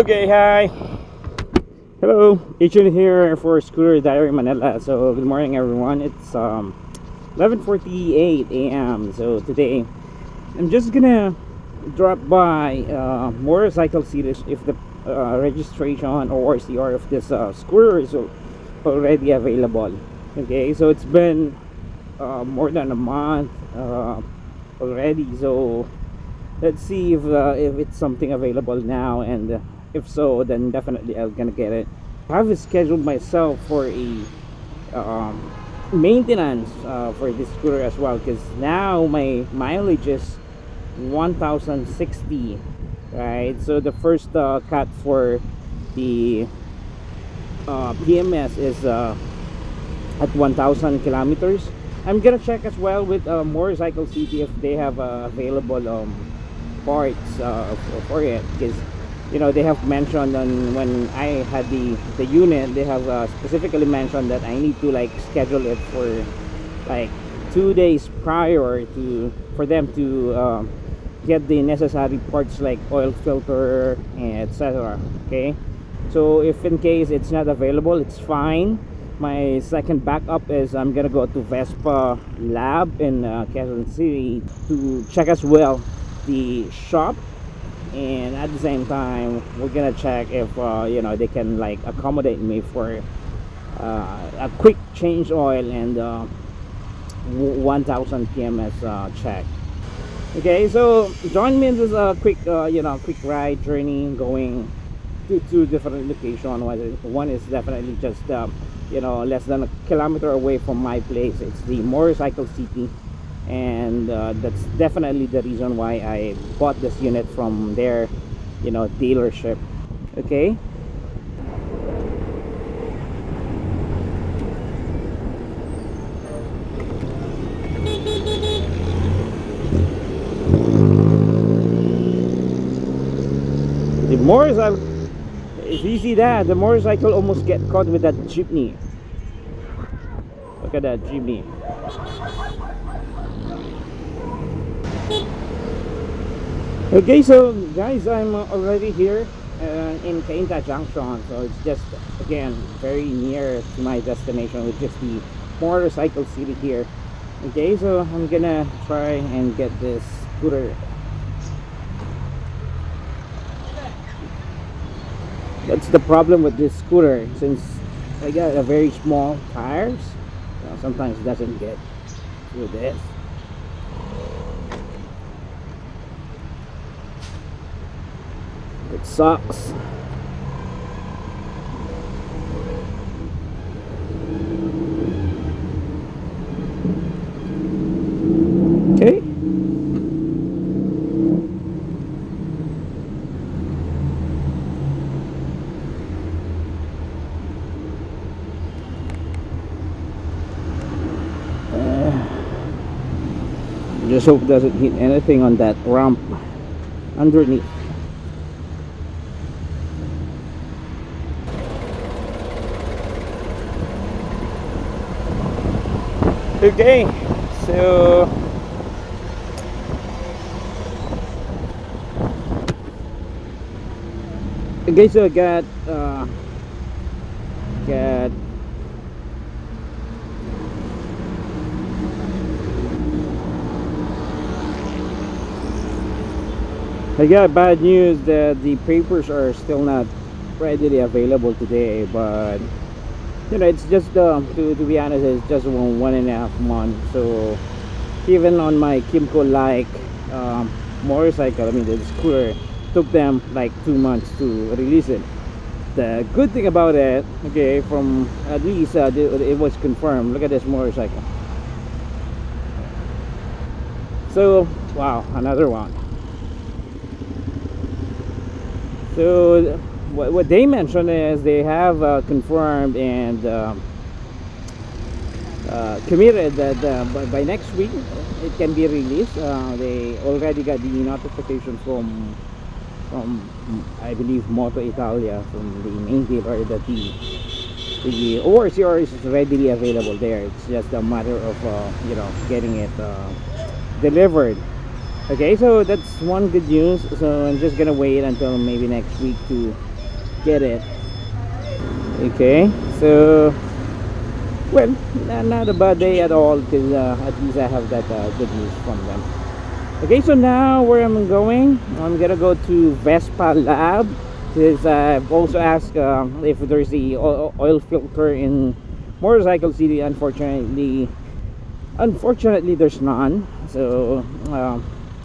Okay, hi. Hello. Adrian here for Scooter Diary Manila. So good morning, everyone. It's 11:48 a.m. So today, I'm just gonna drop by Motorcycle City if the registration or CR of this scooter is already available. Okay, so it's been more than a month already. So let's see if it's something available now, and if so, then definitely I'm gonna get it. I have scheduled myself for a maintenance for this scooter as well, because now my mileage is 1060, right? So the first cut for the PMS is at 1000 kilometers. I'm gonna check as well with Motorcycle City if they have available parts for it, because you know they have mentioned on when I had the unit, they have specifically mentioned that I need to like schedule it for like 2 days prior to for them to get the necessary parts like oil filter, etc. Okay, so if in case it's not available, it's fine. My second backup is I'm gonna go to Vespa Lab in Quezon City to check as well the shop, and at the same time we're gonna check if you know they can like accommodate me for a quick change oil and 1000 PMS check. Okay, so join me in this quick you know quick ride journey going to two different locations. One is definitely just you know less than a kilometer away from my place. It's the Motorcycle City, and that's definitely the reason why I bought this unit from their, you know, dealership. Okay, the motorcycle, if you see that, the motorcycle almost get caught with that jeepney. Look at that jeepney. Okay, so guys, I'm already here in Kainta Junction, so it's just again very near to my destination, which is the Motorcycle City here. Okay, so I'm gonna try and get this scooter. That's the problem with this scooter, since I got a very small tires, so sometimes it doesn't get through this. It sucks. Okay. Just hope it doesn't hit anything on that ramp underneath. Okay, so I got bad news that the papers are still not readily available today, but you know, it's just to be honest, it's just one and a half months. So even on my Kymco like motorcycle, I mean the scooter, took them like 2 months to release it. The good thing about it, okay, from at least it was confirmed. Look at this motorcycle. So wow, another one. So what they mentioned is they have confirmed and committed that by next week it can be released. They already got the notification from I believe Moto Italia, from the main dealer, that the ORCR is readily available there. It's just a matter of you know getting it delivered. Okay, so that's one good news. So I'm just gonna wait until maybe next week to get it. Okay, so well, not a bad day at all, because at least I have that good news from them. Okay, so now where I'm going, I'm gonna go to Vespa Lab, because I've also asked if there's the oil filter in Motorcycle City. Unfortunately there's none, so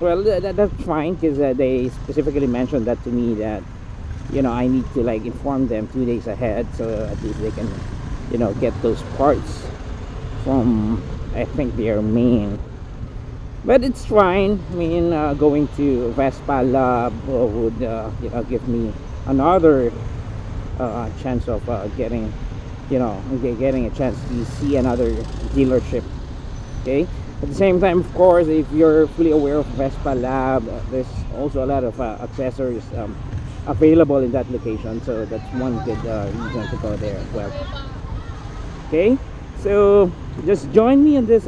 well, that's fine, because they specifically mentioned that to me, that you know, I need to like inform them 2 days ahead, so at least they can, you know, get those parts from, I think, their main. But it's fine. I mean, going to Vespa Lab would you know, give me another chance of getting, you know, getting a chance to see another dealership. Okay. At the same time, of course, if you're fully aware of Vespa Lab, there's also a lot of accessories available in that location, so that's one good reason to go there as well. Okay, so just join me in this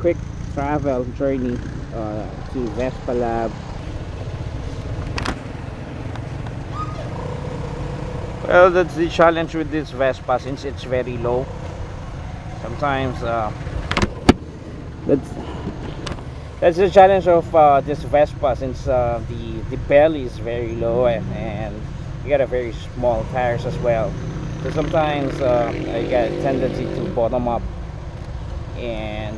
quick travel journey to Vespa Lab. Well, that's the challenge with this Vespa, since it's very low. Sometimes that's the challenge of this Vespa, since the belly is very low, and you got a very small tires as well. So sometimes you got a tendency to bottom up and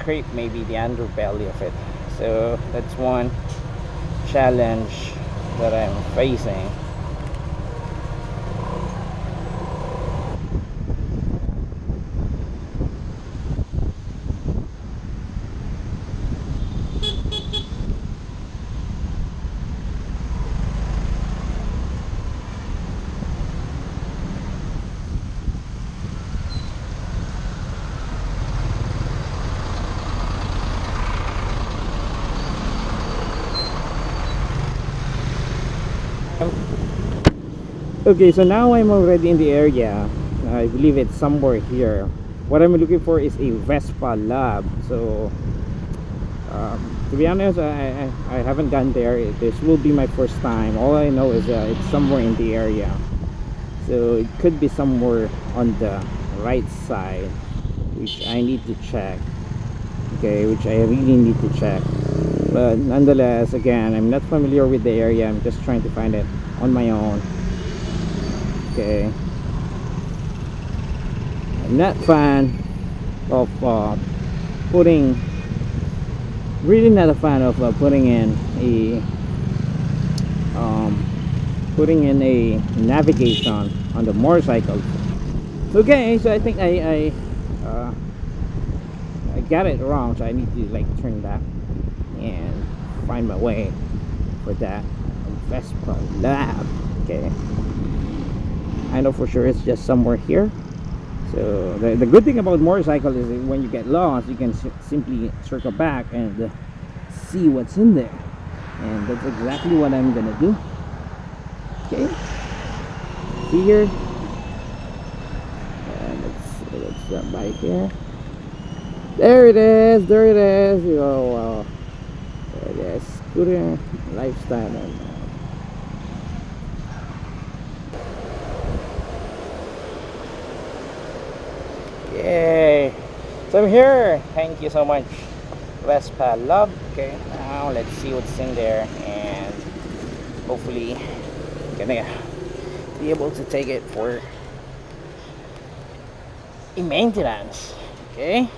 scrape maybe the underbelly of it. So that's one challenge that I'm facing. Okay, so now I'm already in the area. I believe it's somewhere here. What I'm looking for is a Vespa Lab. So to be honest, I haven't gone there. This will be my first time. All I know is it's somewhere in the area, so it could be somewhere on the right side, which I need to check. Okay, which I really need to check, but nonetheless, again, I'm not familiar with the area. I'm just trying to find it on my own. Okay. I'm not a fan of putting in a navigation on the motorcycle. Okay, so I think I got it wrong, so I need to like turn back and find my way for that Vespa Lab. Okay. I know for sure it's just somewhere here. So the good thing about motorcycle is that when you get lost, you can simply circle back and see what's in there, and that's exactly what I'm gonna do. Okay, here, and let's jump by here. There it is, there it is. Oh wow, there it is. Scooter lifestyle. Yay! So I'm here. Thank you so much, Vespa Lab. Okay, now let's see what's in there, and hopefully gonna be able to take it for a maintenance. Okay.